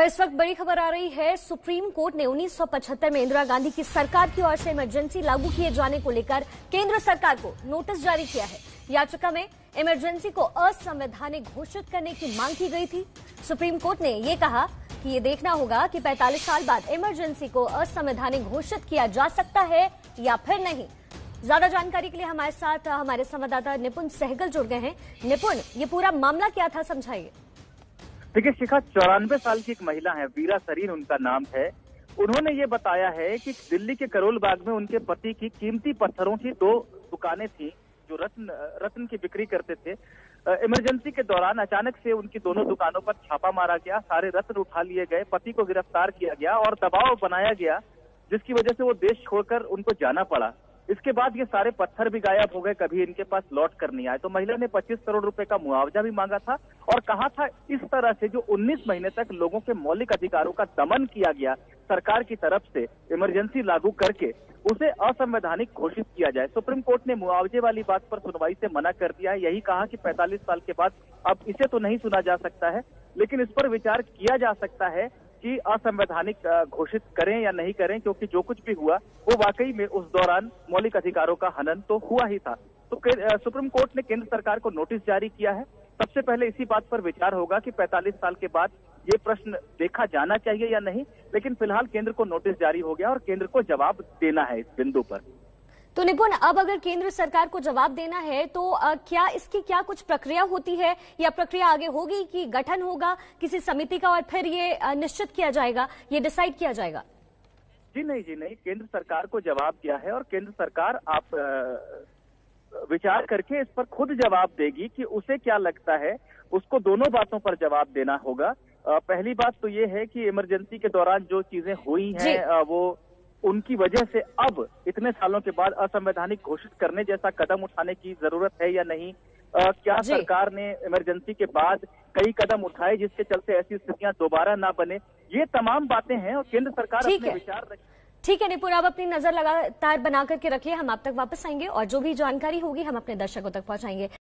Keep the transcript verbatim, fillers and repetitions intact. और इस वक्त बड़ी खबर आ रही है, सुप्रीम कोर्ट ने उन्नीस सौ पचहत्तर में इंदिरा गांधी की सरकार की ओर से इमरजेंसी लागू किए जाने को लेकर केंद्र सरकार को नोटिस जारी किया है। याचिका में इमरजेंसी को असंवैधानिक घोषित करने की मांग की गई थी। सुप्रीम कोर्ट ने ये कहा कि ये देखना होगा कि पैंतालीस साल बाद इमरजेंसी को असंवैधानिक घोषित किया जा सकता है या फिर नहीं। ज्यादा जानकारी के लिए हमारे साथ हमारे संवाददाता निपुण सहगल जुड़ गए हैं। निपुण, ये पूरा मामला क्या था, समझाइए। देखिए शिखा, चौरानवे साल की एक महिला है, वीरा सरीन उनका नाम है। उन्होंने ये बताया है कि दिल्ली के करोल बाग में उनके पति की कीमती पत्थरों की दो दुकानें थी जो रत्न रत्न की बिक्री करते थे। इमरजेंसी के दौरान अचानक से उनकी दोनों दुकानों पर छापा मारा गया, सारे रत्न उठा लिए गए, पति को गिरफ्तार किया गया और दबाव बनाया गया, जिसकी वजह से वो देश छोड़कर उनको जाना पड़ा। इसके बाद ये सारे पत्थर भी गायब हो गए, कभी इनके पास लौट कर नहीं आए। तो महिला ने पच्चीस करोड़ रुपए का मुआवजा भी मांगा था और कहा था इस तरह से जो उन्नीस महीने तक लोगों के मौलिक अधिकारों का दमन किया गया सरकार की तरफ से, इमरजेंसी लागू करके उसे असंवैधानिक घोषित किया जाए। सुप्रीम कोर्ट ने मुआवजे वाली बात पर सुनवाई से मना कर दिया है। यही कहा कि पैंतालीस साल के बाद अब इसे तो नहीं सुना जा सकता है, लेकिन इस पर विचार किया जा सकता है कि असंवैधानिक घोषित करें या नहीं करें, क्योंकि जो कुछ भी हुआ वो वाकई में उस दौरान मौलिक अधिकारों का हनन तो हुआ ही था। तो सुप्रीम कोर्ट ने केंद्र सरकार को नोटिस जारी किया है। सबसे पहले इसी बात पर विचार होगा कि पैंतालीस साल के बाद ये प्रश्न देखा जाना चाहिए या नहीं, लेकिन फिलहाल केंद्र को नोटिस जारी हो गया और केंद्र को जवाब देना है इस बिंदु पर। तो निपुण, अब अगर केंद्र सरकार को जवाब देना है तो आ, क्या इसकी क्या कुछ प्रक्रिया होती है या प्रक्रिया आगे होगी कि गठन होगा किसी समिति का और फिर ये आ, निश्चित किया जाएगा, ये डिसाइड किया जाएगा? जी नहीं, जी नहीं, केंद्र सरकार को जवाब दिया है और केंद्र सरकार आप आ, विचार करके इस पर खुद जवाब देगी कि उसे क्या लगता है। उसको दोनों बातों पर जवाब देना होगा। आ, पहली बात तो ये है कि इमरजेंसी के दौरान जो चीजें हुई हैं वो उनकी वजह से अब इतने सालों के बाद असंवैधानिक घोषित करने जैसा कदम उठाने की जरूरत है या नहीं। आ, क्या सरकार ने इमरजेंसी के बाद कई कदम उठाए जिसके चलते ऐसी स्थितियां दोबारा ना बने। ये तमाम बातें हैं और केंद्र सरकार अपने विचार रख। ठीक है निपुण, आप अपनी नजर लगातार बना करके रखिए। हम आप तक वापस आएंगे और जो भी जानकारी होगी हम अपने दर्शकों तक पहुंचाएंगे।